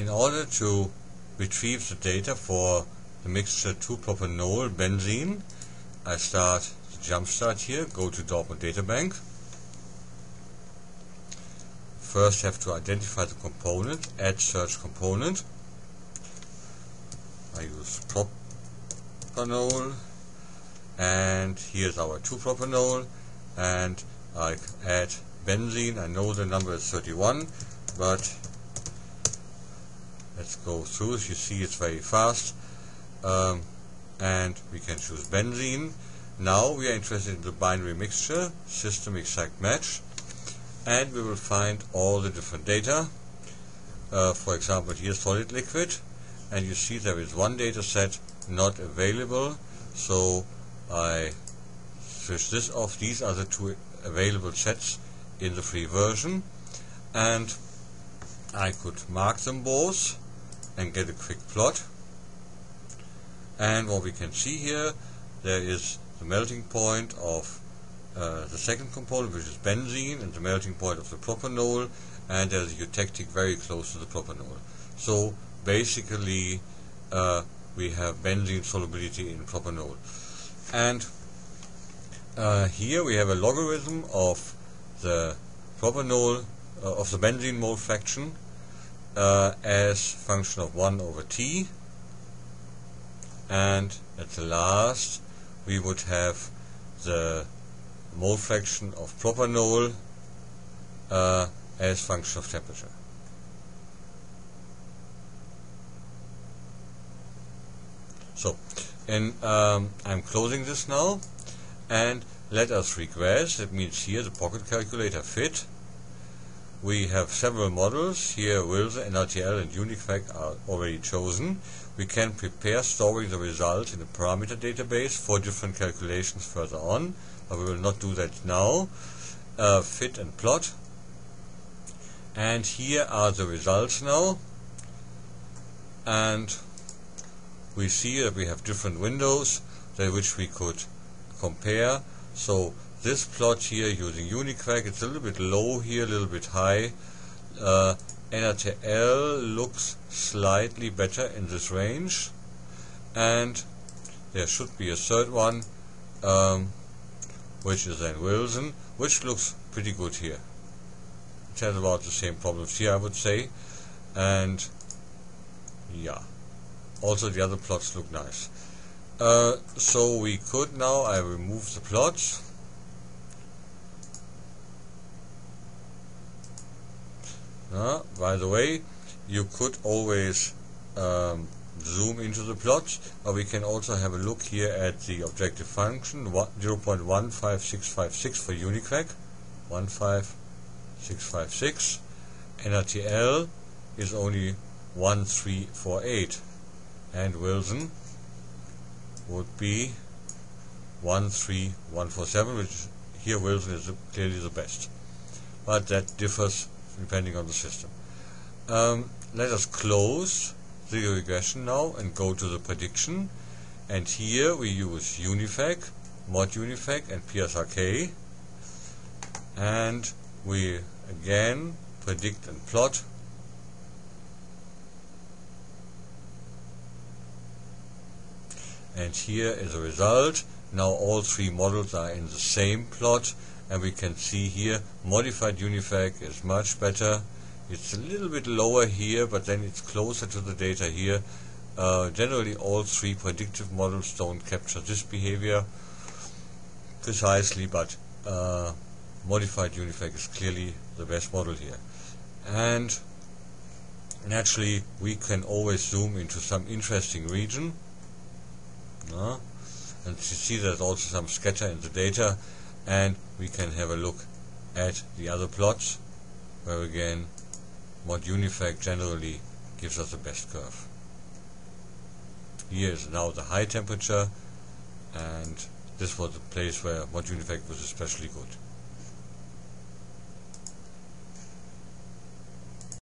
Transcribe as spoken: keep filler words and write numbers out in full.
In order to retrieve the data for the mixture two propanol benzene, I start the jumpstart here, go to Dortmund Data Bank. First have to identify the component, add search component. I use propanol, and here's our two propanol, and I add benzene. I know the number is thirty-one, but let's go through. As you see, it's very fast, um, and we can choose benzene. Now we are interested in the binary mixture, system exact match, and we will find all the different data. Uh, for example, here's solid liquid, and you see there is one data set not available, so I switch this off. These are the two available sets in the free version, and I could mark them both and get a quick plot. And what we can see here, there is the melting point of uh, the second component, which is benzene, and the melting point of the propanol, and there's a eutectic very close to the propanol. So basically uh, we have benzene solubility in propanol. And uh, here we have a logarithm of the propanol uh, of the benzene mole fraction uh, as function of one over t, and at the last we would have the mole fraction of propanol uh, as function of temperature. So, and um, I'm closing this now, and let us regress. That means here the pocket calculator fit. We have several models. Here Wilson, N R T L and UNIQUAC are already chosen. We can prepare storing the results in a parameter database for different calculations further on, but we will not do that now. Uh, fit and plot. And here are the results now. And we see that we have different windows that which we could compare. So this plot here using UNIQUAC, it's a little bit low here, a little bit high. Uh, N R T L looks slightly better in this range, and there should be a third one, um, which is then Wilson, which looks pretty good here. It has about the same problems here, I would say, and yeah. Also the other plots look nice. Uh, so we could now, I remove the plots, uh, by the way, you could always um, zoom into the plots, or we can also have a look here at the objective function zero point one five six five six for UNIQUAC, one five six five six, N R T L is only one three four eight. And Wilson would be one three one four seven, which here Wilson is clearly the best, but that differs depending on the system. Um, let us close the regression now and go to the prediction, and here we use UNIFAC, mod UNIFAC and P S R K, and we again predict and plot. And here is the result. Now all three models are in the same plot, and we can see here modified UNIFAC is much better. It's a little bit lower here, but then it's closer to the data here. Uh, generally all three predictive models don't capture this behavior precisely, but uh, modified UNIFAC is clearly the best model here. And naturally we can always zoom into some interesting region. Uh, and you see there's also some scatter in the data, and we can have a look at the other plots where again mod UNIFAC generally gives us the best curve. Here is now the high temperature, and this was the place where mod UNIFAC was especially good.